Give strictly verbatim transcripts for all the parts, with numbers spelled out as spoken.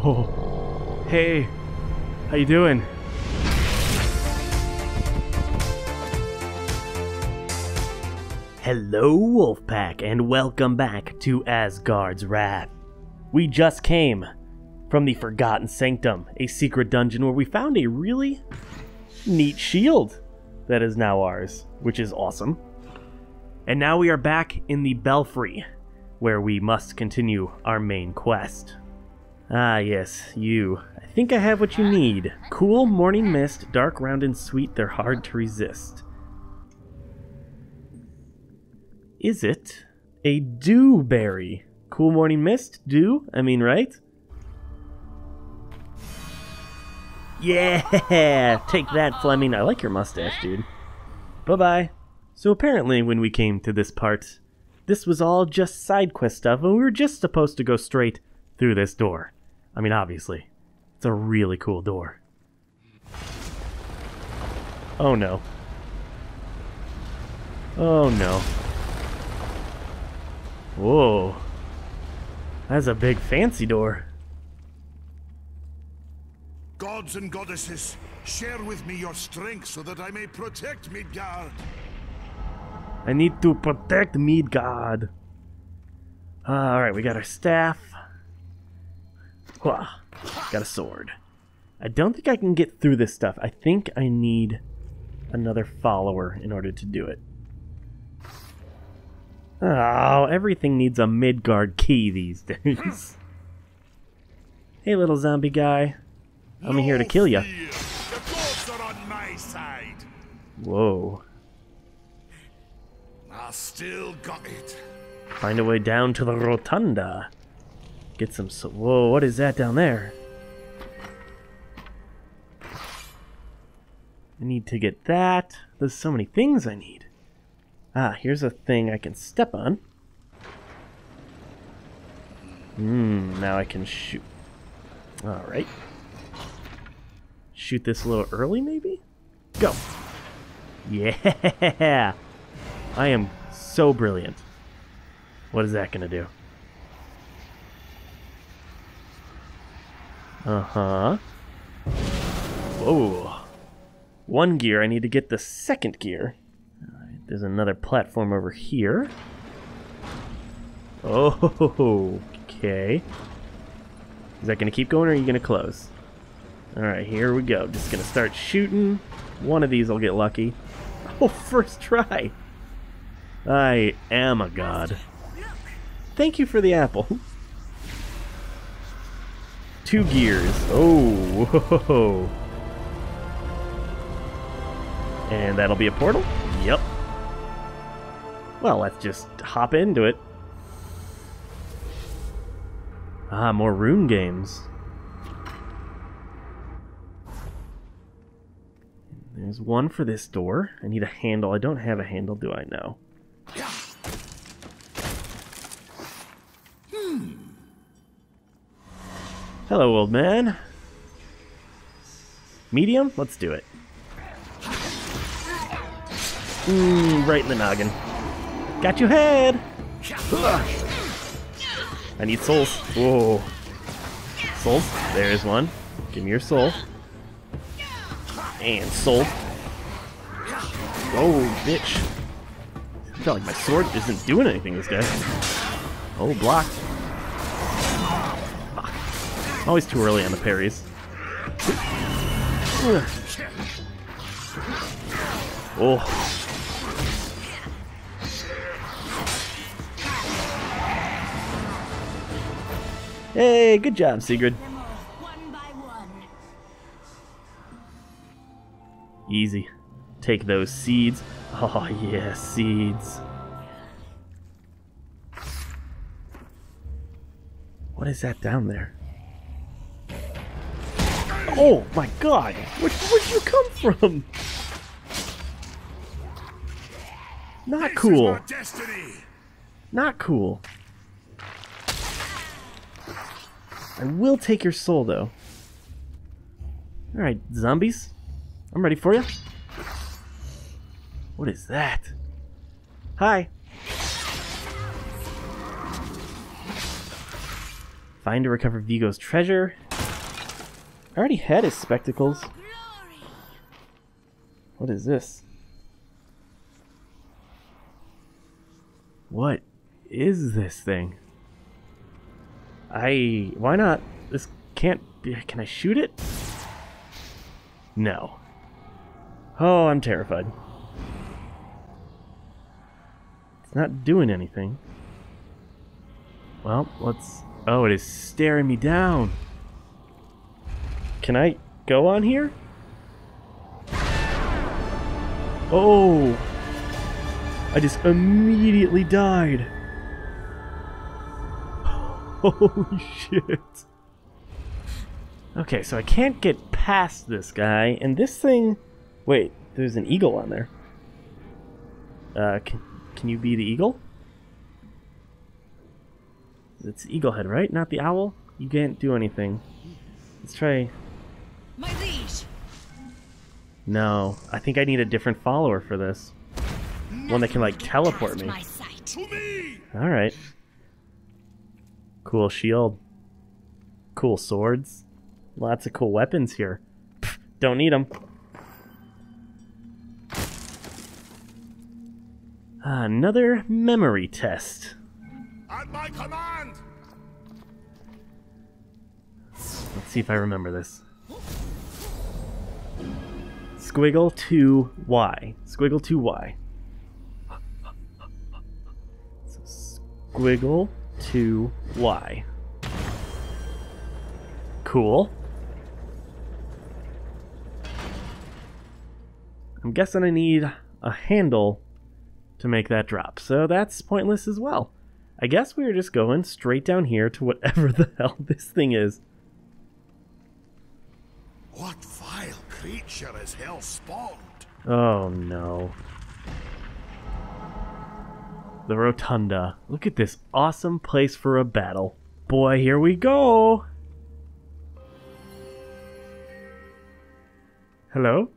Oh, hey, how you doing? Hello, Wolfpack, and welcome back to Asgard's Wrath. We just came from the Forgotten Sanctum, a secret dungeon where we found a really neat shield that is now ours, which is awesome. And now we are back in the Belfry, where we must continue our main quest. Ah yes, you. I think I have what you need. Cool, morning mist, dark, round, and sweet, they're hard to resist. Is it a dewberry? Cool morning mist? Dew? I mean, right? Yeah! Take that, Fleming. I like your mustache, dude. Bye-bye. So apparently when we came to this part, this was all just side quest stuff, and we were just supposed to go straight through this door. I mean, obviously. It's a really cool door. Oh no. Oh no. Whoa. That's a big fancy door. Gods and goddesses, share with me your strength so that I may protect Midgard. I need to protect Midgard. Uh, Alright, we got our staff. Whoa, got a sword. I don't think I can get through this stuff. I think I need another follower in order to do it. Oh, everything needs a Midgard key these days. Hey, little zombie guy. I'm no here to kill you. The gods are on my side. Whoa. I still got it. Find a way down to the rotunda. Get some... So whoa, what is that down there? I need to get that. There's so many things I need. Ah, here's a thing I can step on. Hmm, now I can shoot. Alright. Shoot this a little early, maybe? Go! Yeah! I am so brilliant. What is that gonna do? Uh-huh. Whoa. One gear, I need to get the second gear. There's another platform over here. Oh, okay. Is that gonna keep going or are you gonna close? Alright, here we go. Just gonna start shooting. One of these will get lucky. Oh, first try! I am a god. Thank you for the apple. Two gears. Oh, whoa. And that'll be a portal? Yep. Well, let's just hop into it. Ah, more rune games. There's one for this door. I need a handle. I don't have a handle, do I? No. Hmm. Hello, old man. Medium? Let's do it. Mm, right in the noggin. Got your head! Ugh. I need souls. Whoa. Souls? There's one. Give me your soul. And soul. Oh, bitch. I feel like my sword isn't doing anything this day. Oh, blocked. Fuck. Always too early on the parries. Ugh. Oh. Hey, good job, Sigrid. One by one. Easy. Take those seeds. Oh, yeah, seeds. What is that down there? Oh, my God. Where, where'd you come from? Not cool. Not cool. I will take your soul, though. Alright, zombies. I'm ready for you. What is that? Hi. Find and recover Vigo's treasure. I already had his spectacles. What is this? What is this thing? I... Why not? This can't... Can I shoot it? No. Oh, I'm terrified. It's not doing anything. Well, let's... Oh, it is staring me down. Can I go on here? Oh! I just immediately died. Holy shit. Okay, so I can't get past this guy, and this thing... Wait, there's an eagle on there. Uh, can, can you be the eagle? It's eagle head, right? Not the owl? You can't do anything. Let's try... My liege. No, I think I need a different follower for this. Nothing one that can, like, teleport me. me. Alright. Cool shield. Cool swords. Lots of cool weapons here. Pfft, don't need them. Another memory test. At my command. Let's see if I remember this. Squiggle to Y. Squiggle to Y. So squiggle to Y. Cool. I'm guessing I need a handle to make that drop, so that's pointless as well. I guess we were just going straight down here to whatever the hell this thing is. What vile creature is Hel spawned? Oh no. The Rotunda. Look at this awesome place for a battle. Boy, here we go! Hello?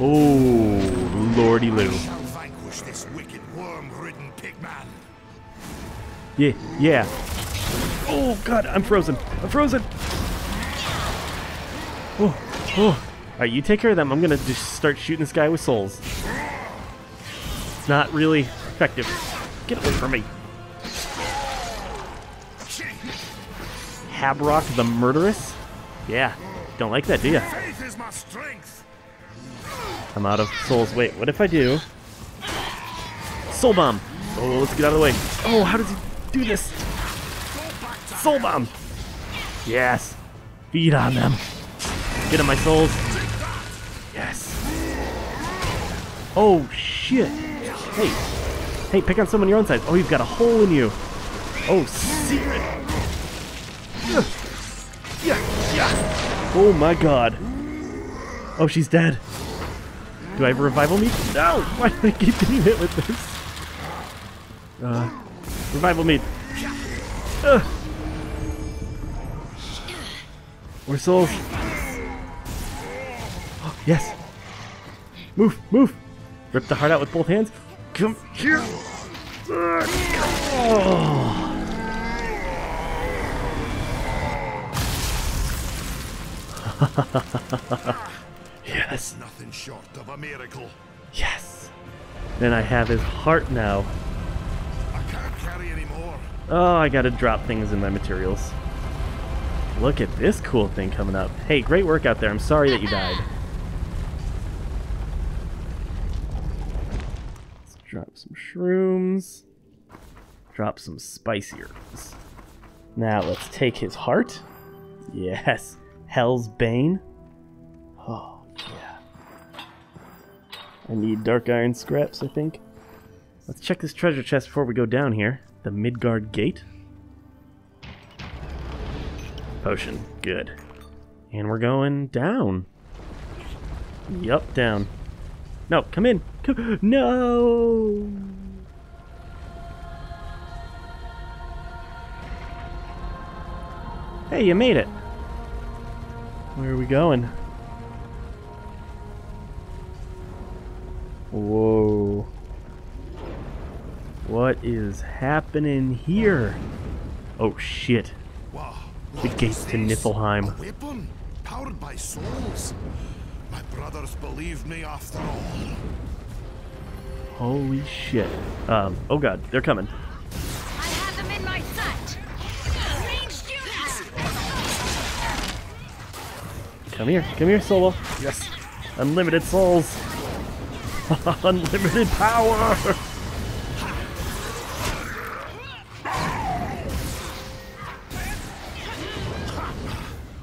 Oh, lordy loo. I shall vanquish this wicked worm-ridden pigman. Yeah, yeah. Oh god, I'm frozen. I'm frozen. Oh, oh. Alright, you take care of them. I'm gonna just start shooting this guy with souls. It's not really effective. Get away from me. Habrok the Murderous? Yeah. Don't like that, do ya? I'm out of souls. Wait, what if I do? Soul bomb! Oh, let's get out of the way. Oh, how does he do this? Soul bomb! Yes! Feed on them. Get in my souls. Yes. Oh, shit. Hey. Hey, pick on someone your own size. Oh, you've got a hole in you. Oh, Sigrid. Yeah. Yeah. Yeah. Oh, my God. Oh, she's dead. Do I have a revival meat? No! Why do I keep getting hit with this? Uh, revival meat. Uh. More souls. Oh, yes! Move! Move! Rip the heart out with both hands. Come here! Uh, oh. Yes. Nothing short of a miracle. Yes. And I have his heart now. I can't carry anymore. Oh, I gotta drop things in my materials. Look at this cool thing coming up. Hey, great work out there. I'm sorry that you died. Let's drop some shrooms. Drop some spice herbs. Now let's take his heart. Yes. Hel's Bane. Oh. I need dark iron scraps, I think. Let's check this treasure chest before we go down here. The Midgard Gate. Potion. Good. And we're going down. Yup, down. No, come in. Come. No! Hey, you made it. Where are we going? Whoa. What is happening here? Oh shit. Wow, the gates to Niflheim. A weapon powered by souls. My brothers believed me after all. Holy shit. Um, oh god, they're coming. I have them in my sight. Ranged units. Come here, come here, Solo. Yes. Unlimited souls. Unlimited power.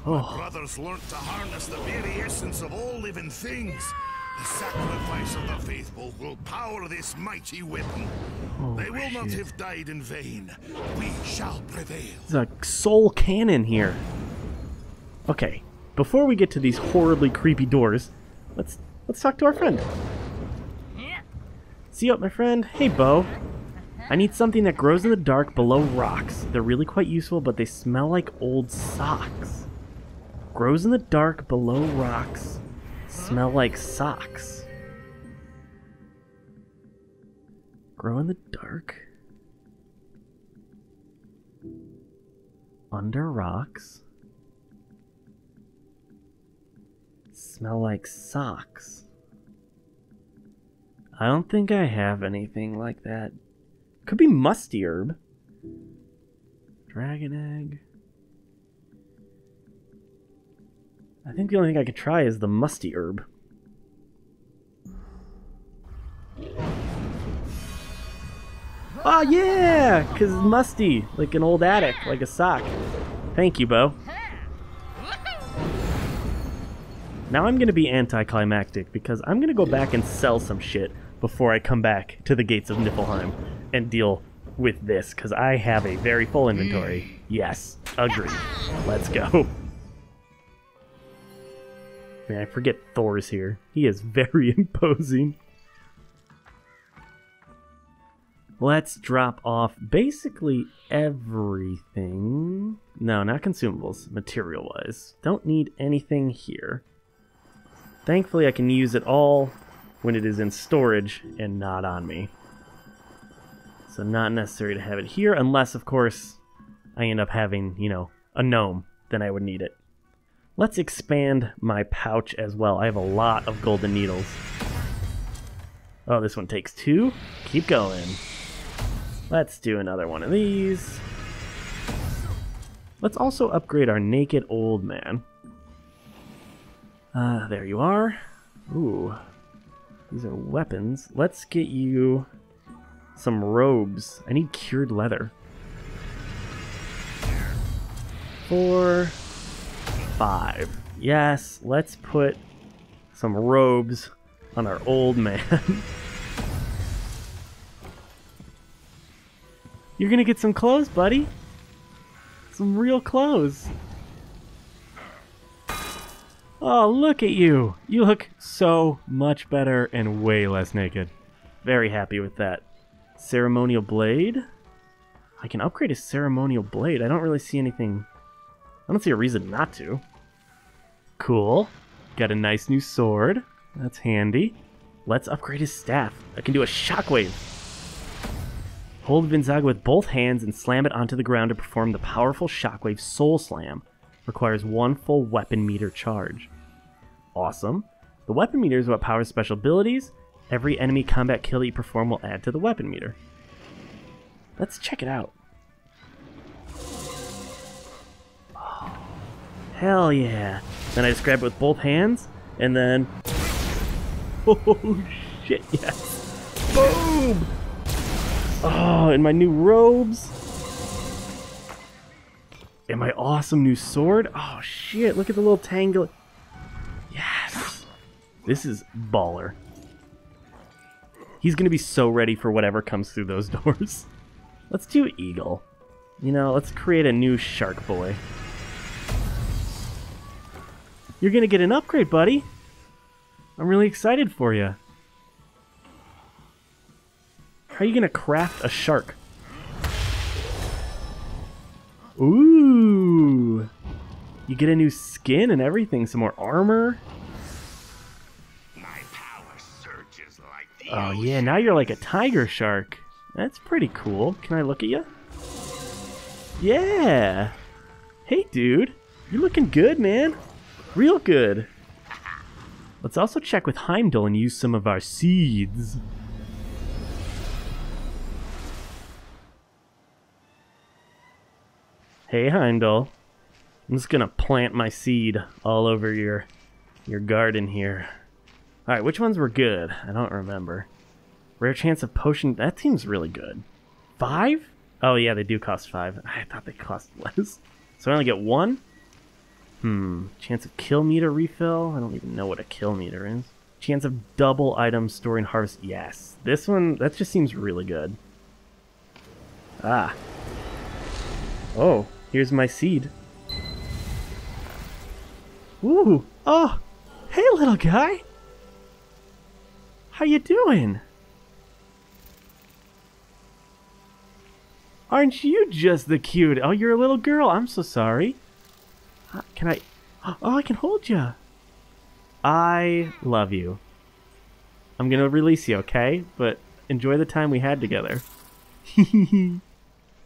My brothers learnt to harness the very essence of all living things. The sacrifice of the faithful will power this mighty weapon. Oh, they will shit. not have died in vain. We shall prevail. There's a soul cannon here. Okay, before we get to these horribly creepy doors, let's let's talk to our friend. See up, my friend. Hey, Bo. I need something that grows in the dark below rocks. They're really quite useful, but they smell like old socks. Grows in the dark below rocks. Smell like socks. Grow in the dark. Under rocks. Smell like socks. I don't think I have anything like that. Could be musty herb. Dragon egg. I think the only thing I could try is the musty herb. Oh yeah, because musty, like an old attic, like a sock. Thank you, Bo. Now I'm going to be anticlimactic because I'm going to go back and sell some shit before I come back to the gates of Niflheim and deal with this because I have a very full inventory. Yes, agreed. Let's go. Man, I forget Thor is here. He is very imposing. Let's drop off basically everything. No, not consumables, material-wise. Don't need anything here. Thankfully, I can use it all when it is in storage and not on me. So not necessary to have it here, unless, of course, I end up having, you know, a gnome. Then I would need it. Let's expand my pouch as well. I have a lot of golden needles. Oh, this one takes two. Keep going. Let's do another one of these. Let's also upgrade our naked old man. Uh, there you are. Ooh. These are weapons. Let's get you some robes. I need cured leather. Four... Five. Yes, let's put some robes on our old man. You're gonna get some clothes, buddy. Some real clothes. Oh, look at you. You look so much better and way less naked. Very happy with that. Ceremonial blade. I can upgrade a ceremonial blade. I don't really see anything... I don't see a reason not to. Cool. Got a nice new sword. That's handy. Let's upgrade his staff. I can do a shockwave. Hold Vinzaga with both hands and slam it onto the ground to perform the powerful shockwave soul slam. Requires one full weapon meter charge. Awesome. The weapon meter is what powers special abilities. Every enemy combat kill that you perform will add to the weapon meter. Let's check it out. Hell yeah. Then I just grab it with both hands, and then... Oh, shit, yes. Boom! Oh, and my new robes. And my awesome new sword. Oh, shit, look at the little tangle. Yes. This is baller. He's going to be so ready for whatever comes through those doors. Let's do Eagle. You know, let's create a new Shark Boy. You're gonna get an upgrade, buddy. I'm really excited for you. How are you gonna craft a shark? Ooh! You get a new skin and everything, some more armor. My power surges like the oh yeah, now you're like a tiger shark. That's pretty cool. Can I look at you? Yeah. Hey, dude. You're looking good, man. Real good. Let's also check with Heimdall and use some of our seeds. Hey, Heimdall. I'm just gonna plant my seed all over your, your garden here. Alright, which ones were good? I don't remember. Rare chance of potion. That seems really good. Five? Oh, yeah, they do cost five. I thought they cost less. So I only get one? Hmm. Chance of kill meter refill? I don't even know what a kill meter is. Chance of double item store and harvest. Yes. This one, that just seems really good. Ah. Oh, here's my seed. Ooh. Oh. Hey, little guy. How you doing? Aren't you just the cute? Oh, you're a little girl. I'm so sorry. Can I? Oh, I can hold you. I love you. I'm going to release you, okay? But enjoy the time we had together.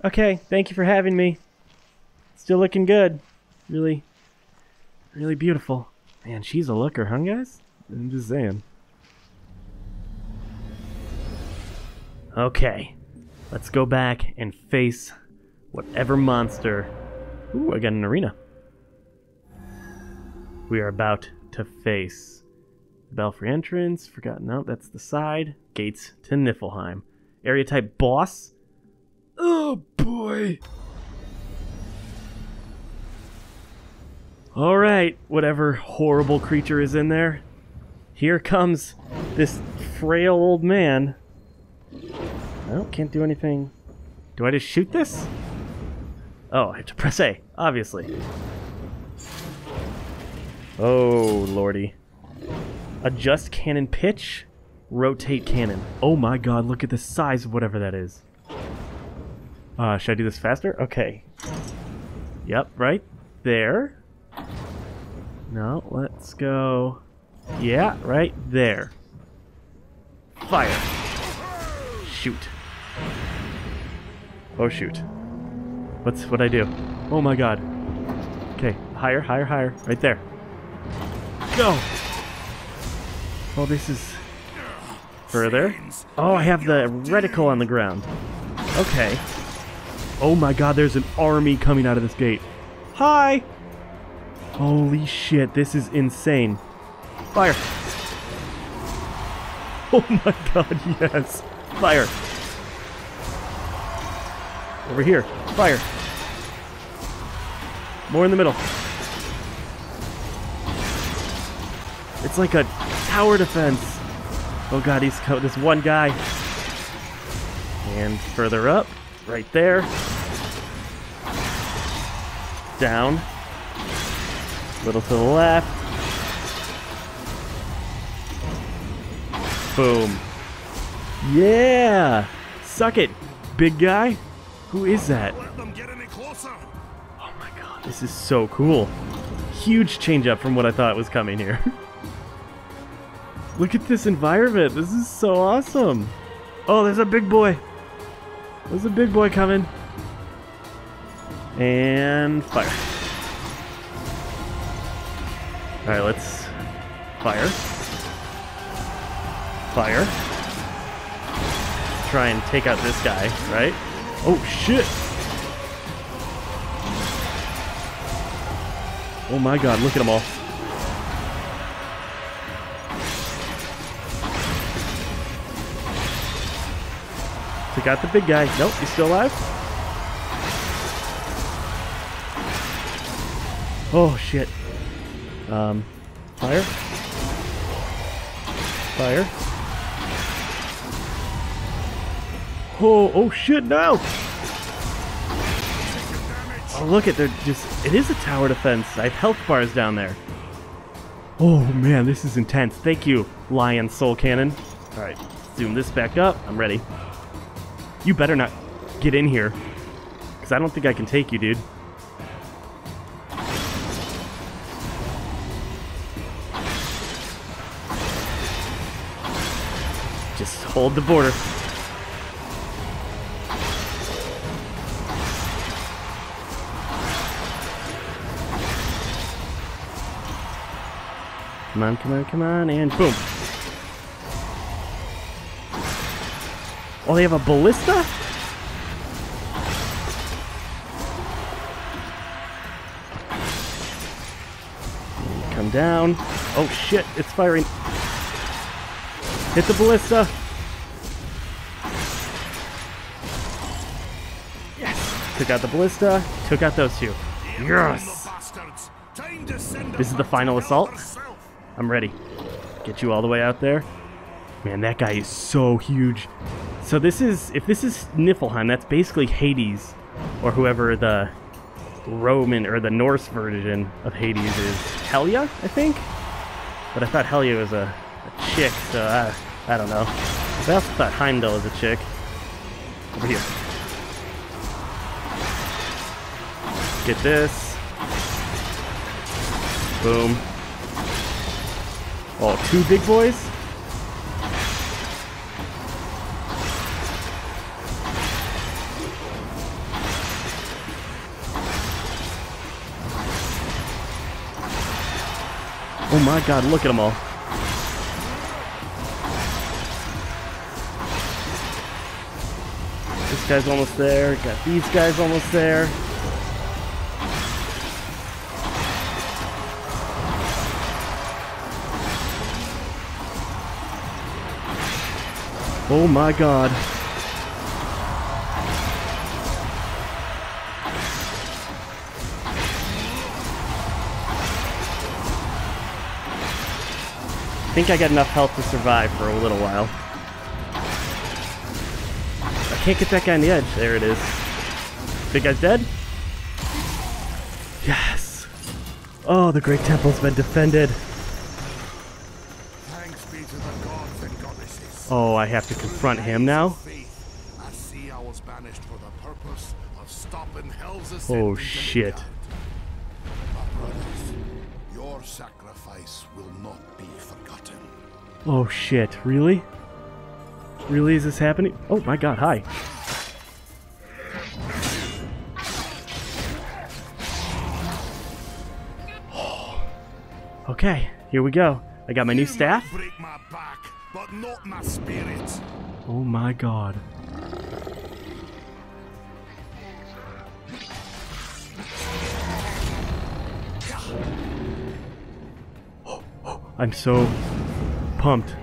Okay, thank you for having me. Still looking good. Really, really beautiful. Man, she's a looker, huh, guys? I'm just saying. Okay. Let's go back and face whatever monster. Ooh, I got an arena. We are about to face the Belfry entrance. Forgot, no, that's the side. Gates to Niflheim. Area type boss. Oh boy. All right, whatever horrible creature is in there. Here comes this frail old man. Oh, can't do anything. Do I just shoot this? Oh, I have to press A, obviously. Oh, lordy. Adjust cannon pitch. Rotate cannon. Oh my god, look at the size of whatever that is. Uh, should I do this faster? Okay. Yep, right there. No, let's go. Yeah, right there. Fire. Shoot. Oh shoot. What's what I do? Oh my god. Okay, higher, higher, higher. Right there. Go! Oh, this is... Further. Oh, I have the reticle on the ground. Okay. Oh my god, there's an army coming out of this gate. Hi! Holy shit, this is insane. Fire! Oh my god, yes! Fire! Over here. Fire. More in the middle. It's like a tower defense. Oh god, he's caught this one guy. And further up. Right there. Down. A little to the left. Boom. Yeah! Suck it, big guy. Who is that? Oh my god, this is so cool. Huge change up from what I thought was coming here. Look at this environment. This is so awesome. Oh, there's a big boy. There's a big boy coming. And fire. Alright, let's fire. Fire. Try and take out this guy, right? Oh shit! Oh my god, look at them all. Took out the big guy. Nope, he's still alive. Oh shit. Um, fire. Fire. Oh, oh shit, no! Oh, look at, they're just, it is a tower defense. I have health bars down there. Oh man, this is intense. Thank you, Lion Soul Cannon. Alright, zoom this back up. I'm ready. You better not get in here, because I don't think I can take you, dude. Just hold the border. Come on, come on, come on, and boom. Oh, they have a ballista? Come down. Oh shit, it's firing. Hit the ballista. Yes. Took out the ballista. Took out those two. Yes. This is the final assault. I'm ready. Get you all the way out there. Man, that guy is so huge. So this is, if this is Niflheim, that's basically Hades, or whoever the Roman or the Norse version of Hades is. Helya, I think? But I thought Helya was a, a chick, so I, I don't know. But I also thought Heimdall was a chick. Over here. Get this. Boom. Oh, two big boys? Oh my god, look at them all. This guy's almost there, got these guys almost there. Oh my god. I think I got enough health to survive for a little while. I can't get that guy on the edge. There it is. Big guy's dead? Yes! Oh, the Great Temple's been defended. Thanks be to the gods and goddesses. Oh, I have to confront him now? Oh, shit. Your sacrifice will not be forgotten. Oh shit, really? Really is this happening? Oh my god, hi. Oh. Okay, here we go. I got my new staff. Break my back, but not my spirit. Oh my god. I'm so pumped.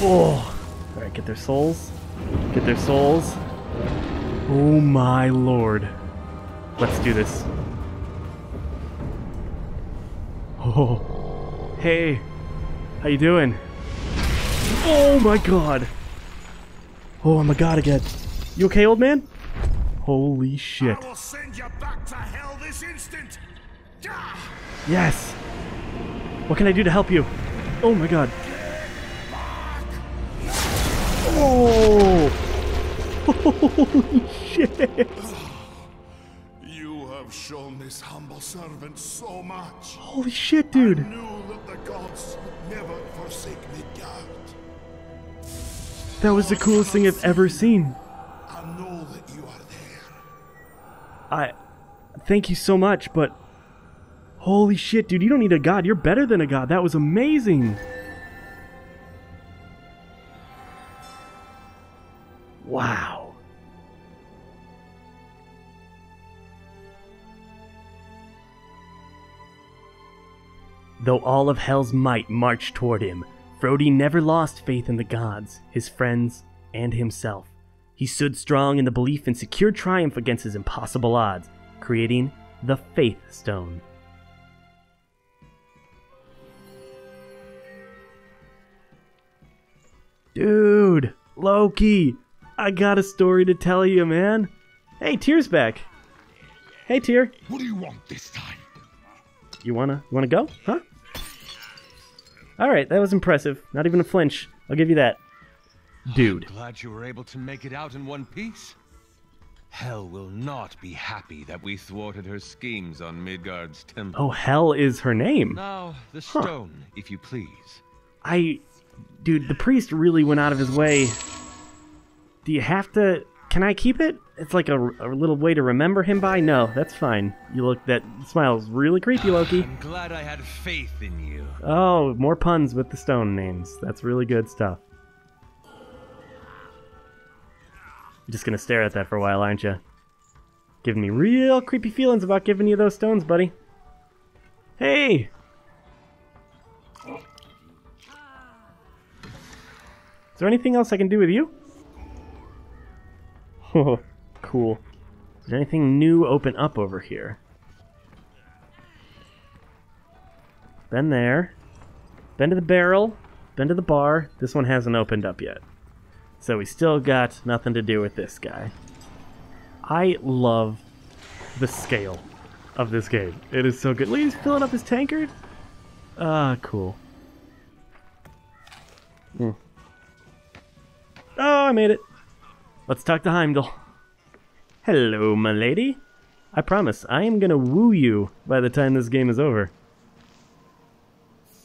Oh! Alright, get their souls. Get their souls. Oh my lord. Let's do this. Oh. Hey. How you doing? Oh my god. Oh, I'm a god again. You okay, old man? Holy shit. I will send you back to Hel this instant. Yes. What can I do to help you? Oh my god. Oh. Holy shit. You have shown this humble servant so much. Holy shit, dude. I knew that the gods would never forsake Midgard. That was the coolest thing I've ever seen. I know that you are I thank you so much, but holy shit, dude, you don't need a god. You're better than a god. That was amazing. Wow. Though all of Hel's might marched toward him, Frodi never lost faith in the gods, his friends, and himself. He stood strong in the belief in secure triumph against his impossible odds, creating the Faith Stone. Dude, Loki, I got a story to tell you, man. Hey, Tyr's back. Hey, Tyr. What do you want this time? You wanna, you wanna go? Huh? All right, that was impressive. Not even a flinch. I'll give you that. Dude. I'm glad you were able to make it out in one piece. Hel will not be happy that we thwarted her schemes on Midgard's temple. Oh, Hel is her name. Now, the stone, huh. If you please. I... Dude, the priest really went out of his way. Do you have to Can I keep it? It's like a, a little way to remember him by? No, that's fine. You look, that smile's really creepy, Loki. I'm glad I had faith in you. Oh, more puns with the stone names. That's really good stuff. You're just gonna stare at that for a while, aren't you? Giving me real creepy feelings about giving you those stones, buddy. Hey! Is there anything else I can do with you? Oh, cool. Does anything new open up over here? Been there. Been to the barrel. Been to the bar. This one hasn't opened up yet. So we still got nothing to do with this guy. I love the scale of this game. It is so good. Look, he's filling up his tankard. Ah, uh, cool. Hmm. Oh, I made it. Let's talk to Heimdall. Hello, my lady. I promise, I am gonna woo you by the time this game is over.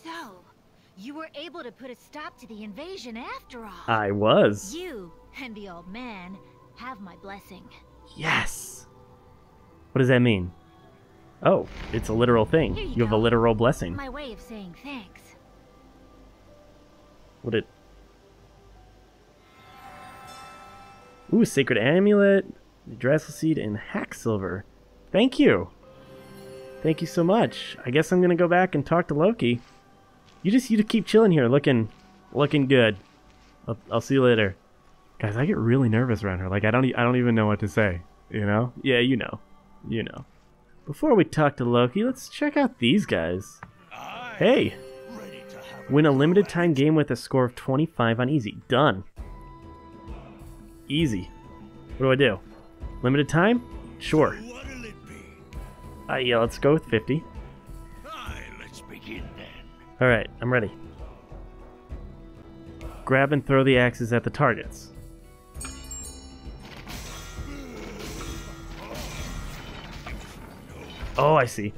So, you were able to put a stop to the invasion after all. I was. You and the old man have my blessing. Yes! What does that mean? Oh, it's a literal thing. Here you you have a literal blessing. My way of saying thanks. Would it... Ooh, sacred amulet, Drassel seed, and hack silver. Thank you. Thank you so much. I guess I'm gonna go back and talk to Loki. You just you just keep chilling here, looking, looking good. I'll, I'll see you later, guys. I get really nervous around her. Like I don't I don't even know what to say. You know? Yeah, you know, you know. Before we talk to Loki, let's check out these guys. Hey, win a limited time game with a score of twenty-five on easy. Done. Easy. What do I do? Limited time? Sure. Uh, yeah, let's go with fifty. Alright, I'm ready. Grab and throw the axes at the targets. Oh, I see.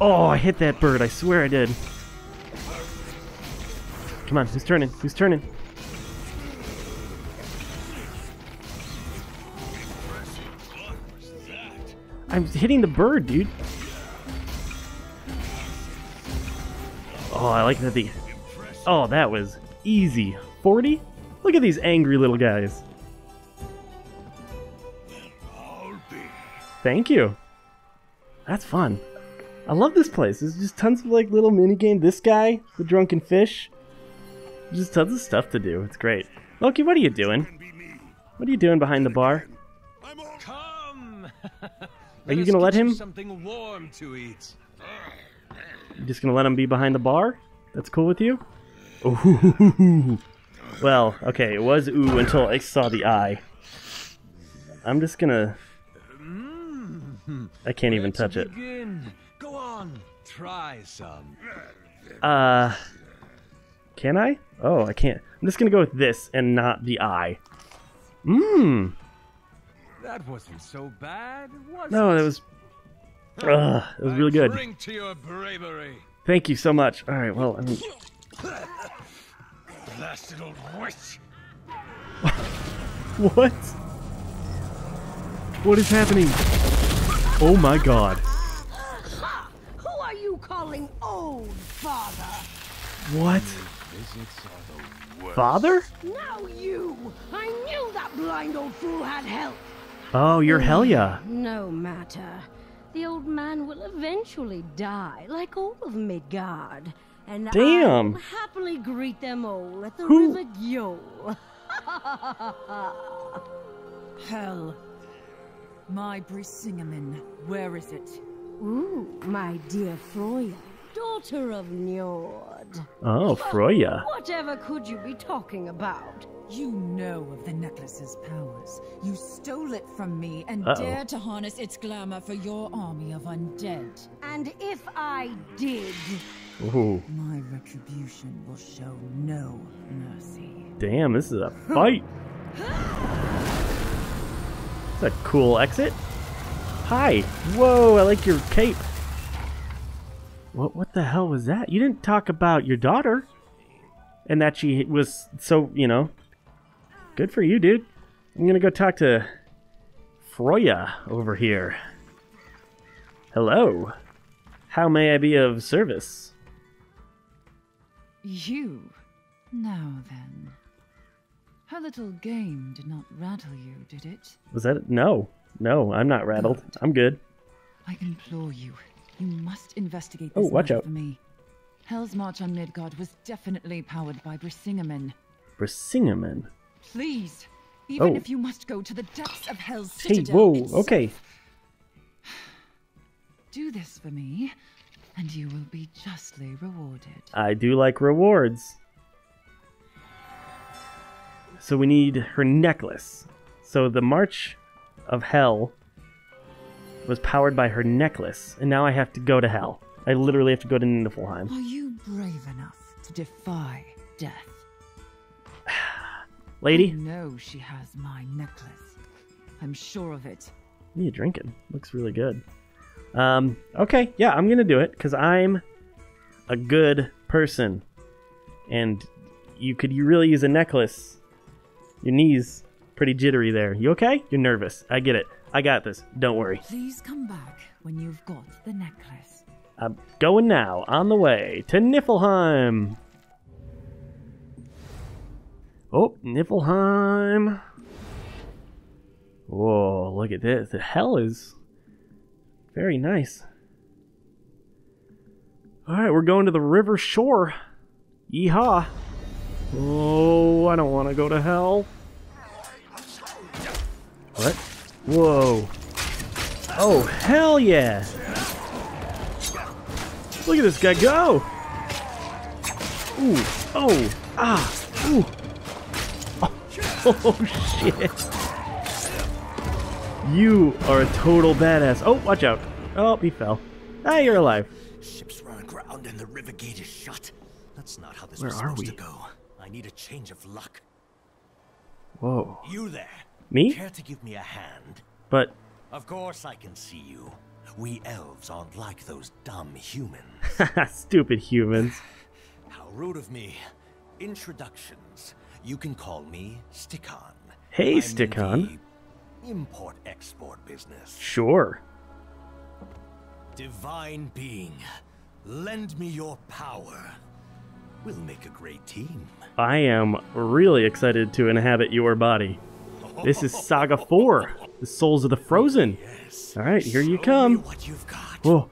Oh, I hit that bird. I swear I did. Come on, who's turning? Who's turning? I'm hitting the bird, dude. Oh, I like that the... Oh, that was easy. forty? Look at these angry little guys. Thank you. That's fun. I love this place. There's just tons of like little minigames. This guy, the drunken fish. Just tons of stuff to do. It's great. Loki, what are you doing? What are you doing behind the bar? Come. Are you gonna let him? Something warm to eat. You're just gonna let him be behind the bar? That's cool with you? Ooh. Well, okay, it was ooh until I saw the eye. I'm just gonna. I can't even touch it. Go on, try some. Uh. Can I? Oh, I can't. I'm just gonna go with this and not the eye. Mmm. That wasn't so bad, was no, it? That was. Ugh, it was I really good. Drink to your bravery. Thank you so much. All right, well, I mean. Blasted old witch. What? What is happening? Oh my God. Who are you calling old, father? What? Father? Now you! I knew that blind old fool had help. Oh, you're Helya. No matter. The old man will eventually die, like all of Midgard. And damn. I will happily greet them all at the Who? River Gjoll. Hel, my Brisingamen, where is it? Ooh, my dear Freya, daughter of Njord. Oh, Freya. Whatever could you be talking about? You know of the necklace's powers. You stole it from me and Uh-oh. Dared to harness its glamour for your army of undead. And if I did, ooh. My retribution will show no mercy. Damn, this is a fight. That's a cool exit. Hi. Whoa, I like your cape. What, what the hell was that? You didn't talk about your daughter. and that she was so, you know, good for you, dude. I'm gonna go talk to Freya over here. Hello. How may I be of service? You. Now then. Her little game did not rattle you, did it? Was that it? No. No, I'm not rattled. Good. I'm good. I implore you. You must investigate this oh, watch out. for me. Hel's march on Midgard was definitely powered by Brisingamen. Brisingamen? Please. Even oh. if you must go to the depths of Hel's citadel. Hey, whoa, itself. okay. Do this for me, and you will be justly rewarded. I do like rewards. So we need her necklace. So the March of Hel was powered by her necklace, and now I have to go to Hel. I literally have to go to Niflheim. Are you brave enough to defy death? Lady? I know she has my necklace. I'm sure of it. What are you drinking? Looks really good. Um, okay, yeah, I'm gonna do it, because I'm a good person. And you could you really use a necklace. Your knees pretty jittery there. You okay? You're nervous. I get it. I got this. Don't worry. Please come back when you've got the necklace. I'm going now, on the way to Niflheim. Oh, Niflheim. Whoa, look at this. The Hel is... very nice. Alright, we're going to the river shore. Yeehaw. Oh, I don't want to go to Hel. What? Whoa. Oh, hell yeah. Look at this guy go. Ooh. Oh. Ah. Ooh. Oh, shit. You are a total badass. Oh, watch out. Oh, he fell. Ah, you're alive. Ships run aground and the river gate is shut. That's not how this Where was supposed we? to go. I need a change of luck. Whoa. You there. Me? Care to give me a hand? But... of course I can see you. We elves aren't like those dumb humans. Stupid humans. How rude of me. Introductions. You can call me Stikkan. Hey, Stikkan. Import-export business. Sure. Divine being, lend me your power. We'll make a great team. I am really excited to inhabit your body. This is Saga four, the Souls of the Frozen. Yes. All right, here Show you come. What you've got. Whoa.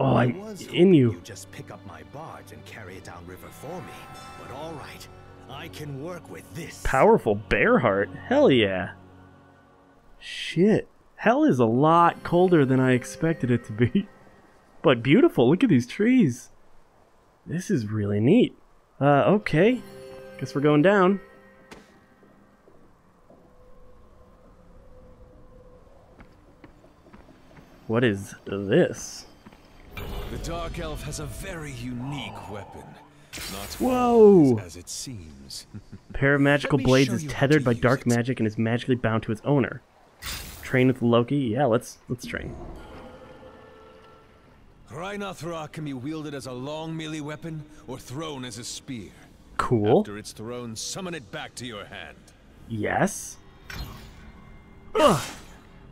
Oh, I'm in you. You just pick up my barge and carry it down river for me. But all right, I can work with this. Powerful bear heart. Hell yeah. Shit. Hel is a lot colder than I expected it to be. But beautiful. Look at these trees. This is really neat. Uh, okay. Guess we're going down. What is this? The Dark Elf has a very unique oh. weapon. Not Whoa! As it seems. A pair of magical blades is tethered by dark magic and is magically bound to its owner. Train with Loki? Yeah, let's let's train. Ryanothra can be wielded as a long melee weapon or thrown as a spear. Cool. After it's thrown, summon it back to your hand. Yes. Ugh.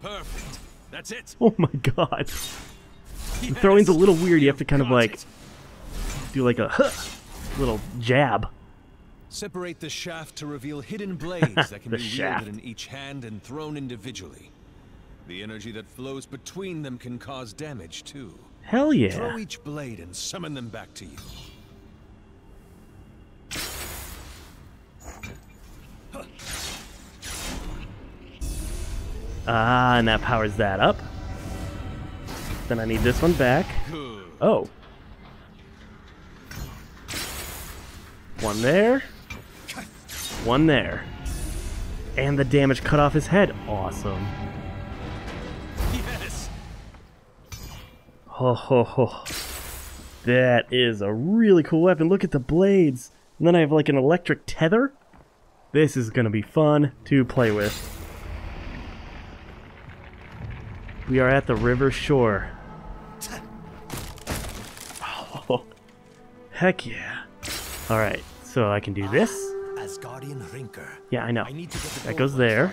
Perfect. That's it. Oh my god. Yes. The throwing's a little weird. You have to kind of like do like a huh, little jab. Separate the shaft to reveal hidden blades that can be wielded in each hand and thrown individually. The energy that flows between them can cause damage, too. Hell yeah. Throw each blade and summon them back to you. Ah, and that powers that up. Then I need this one back. Good. Oh. One there. One there. And the damage cut off his head. Awesome. Ho ho ho. That is a really cool weapon. Look at the blades. And then I have like an electric tether. This is gonna be fun to play with. We are at the river shore. Oh, heck yeah. Alright, So I can do this. Asgardian Rinker. Yeah, I know. I need to get the that goes there.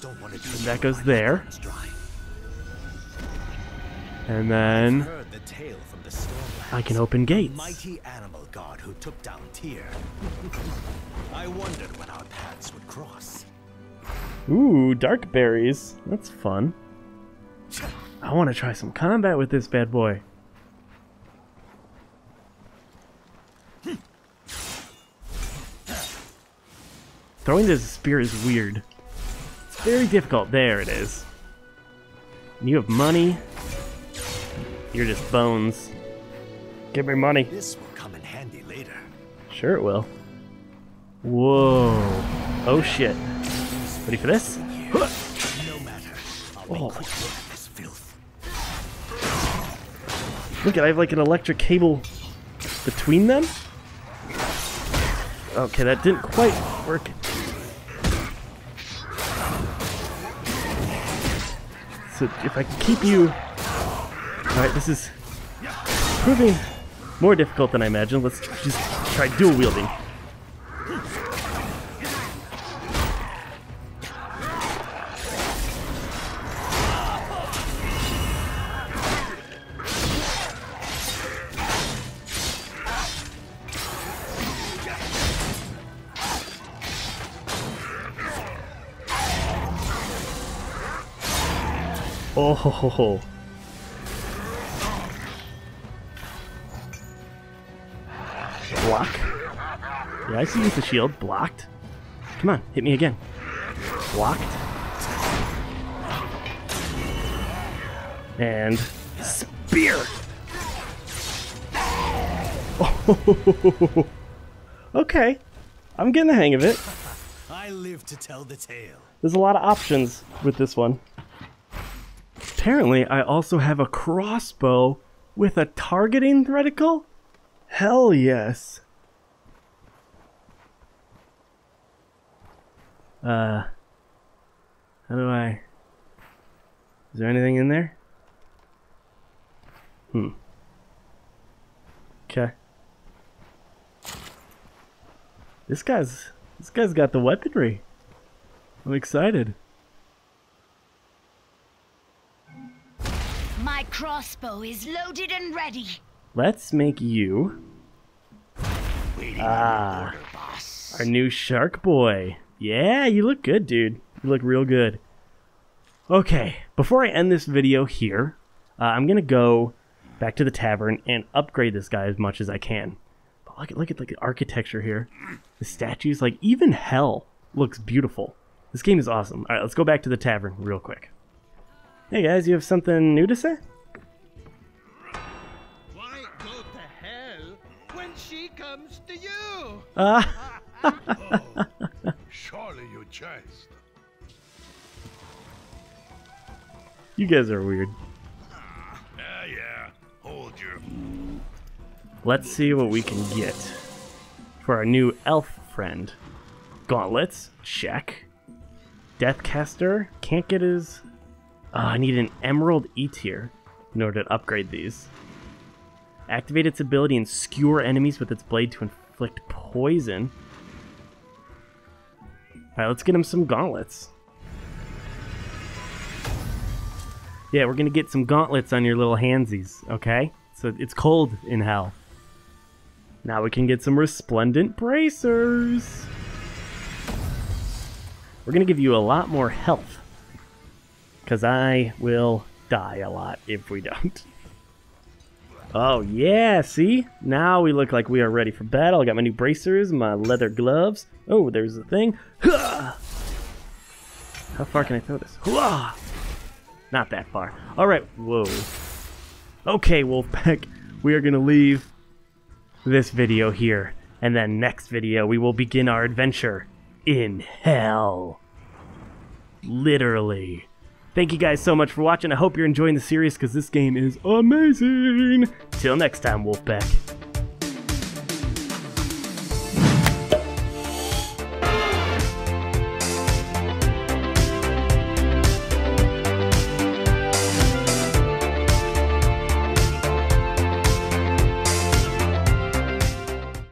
Don't want to do and that goes there. And then the tale from the I can open gates. Mighty animal god who took down Tyr. I wondered when our paths would cross. Ooh, dark berries. That's fun. I want to try some combat with this bad boy. Throwing this spear is weird. It's very difficult. There it is. You have money. You're just bones. Give me money. This will come in handy later. Sure it will. Whoa. Oh shit. Ready for this? No matter. I'll make this filth. Look at I have like an electric cable between them? Okay, that didn't quite work. So if I can keep you... Alright, this is proving more difficult than I imagined. Let's just try dual wielding. Oh ho ho ho. Block. Yeah, I see you with the shield. Blocked. Come on, hit me again. Blocked. And spear. Oh. Okay. I'm getting the hang of it. I live to tell the tale. There's a lot of options with this one. Apparently, I also have a crossbow with a targeting reticle? Hell yes. Uh, how do I... Is there anything in there? Hmm. Okay. This guy's... This guy's got the weaponry. I'm excited. My crossbow is loaded and ready. Let's make you ah, our new shark boy. Yeah, you look good, dude. You look real good. Okay, before I end this video here, uh, I'm gonna go back to the tavern and upgrade this guy as much as I can. But look at look at like the architecture here, the statues. Like even Hel looks beautiful. This game is awesome. All right, let's go back to the tavern real quick. Hey guys, you have something new to say? Why go to Hel when she comes to you? Uh. Oh, surely you jest. You guys are weird. Yeah, yeah. Hold your. Let's see what we can get for our new elf friend. Gauntlets, check. Deathcaster can't get his. Uh, I need an Emerald E tier in order to upgrade these. Activate its ability and skewer enemies with its blade to inflict poison. Alright, let's get him some gauntlets. Yeah, we're gonna get some gauntlets on your little handsies, okay? So it's cold in Hel. Now we can get some resplendent bracers. We're gonna give you a lot more health. Because I will die a lot if we don't. Oh yeah, see? Now we look like we are ready for battle. I got my new bracers, my leather gloves. Oh, there's the thing. How far can I throw this? Not that far. Alright, whoa. Okay, Wolfpack, we are going to leave this video here. And then next video, we will begin our adventure in Hel. Literally. Thank you guys so much for watching. I hope you're enjoying the series because this game is amazing. Till next time, Wolfpack.